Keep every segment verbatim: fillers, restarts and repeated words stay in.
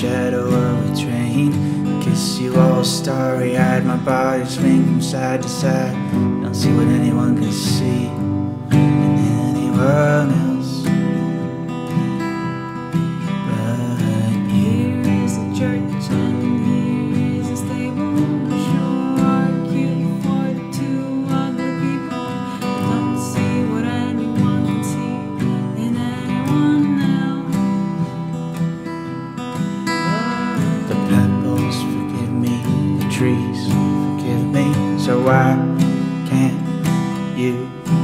shadow of a train. Kiss you all starry-eyed, my body swing from side to side. Don't see what anyone can see in anyone else but you. Here is a church and here is a stable. She'll argue for two other people, but don't see what anyone can see in anyone else. The pebbles forgive me, the trees forgive me, so why can't you forgive me?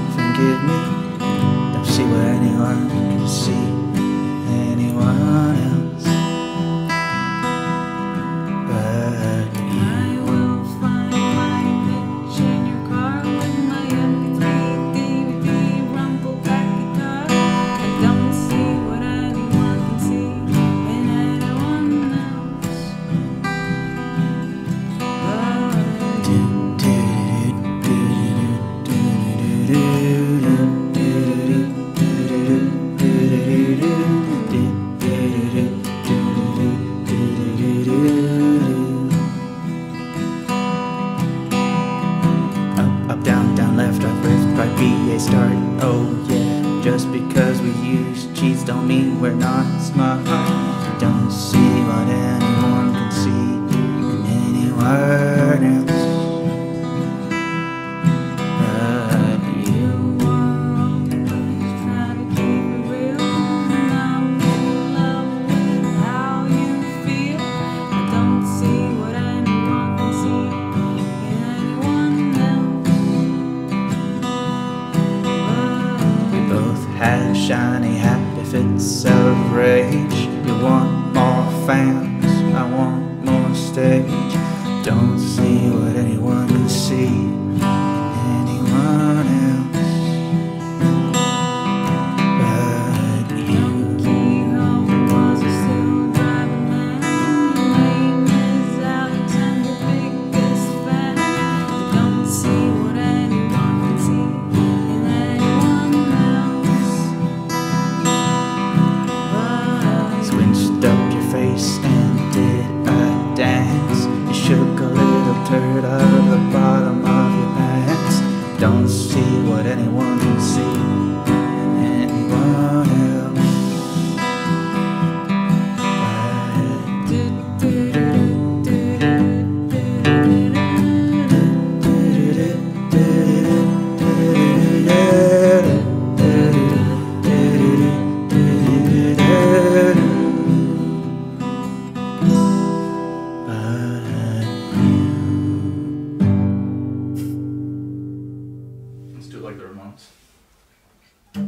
See what anyone can see, anyone else but you. I will find my pitch in your car with my M P three, D V D, rumble back guitar. I don't see what anyone can see in anyone else but do do do do do do do do do. B A start, oh yeah. Just because we use cheats don't mean we're not smart. Don't see what anyone can see in anyone else but you. Always try to keep it real, and I'm in love with how you feel. I don't see what anyone can see. Had shiny happy fits of rage. You want more fans, I want more stage. Don't see what anyone can see in anyone else but you. Kehoe was a slow driving man. His name is Alex, I'm the biggest fan. Don't see what anyone can see in anyone else. And did I dance? You shook a little turd out of the bottom of your pants. Don't see what anyone can see in anyone like the Ramones. Okay.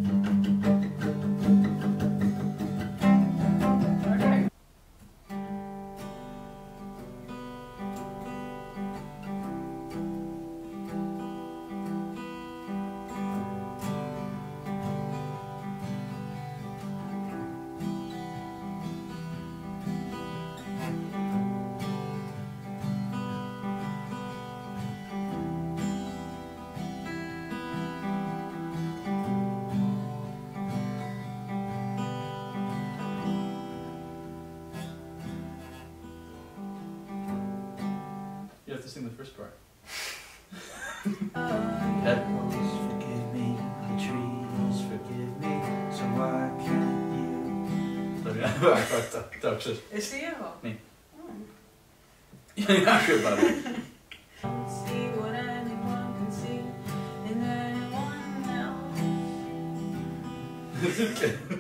You have to sing the first part. Pebbles forgive me, the trees forgive me, so why can't you? Sorry, I It's you. Me. You're not good about it. See what anyone can see in anyone else. This is good.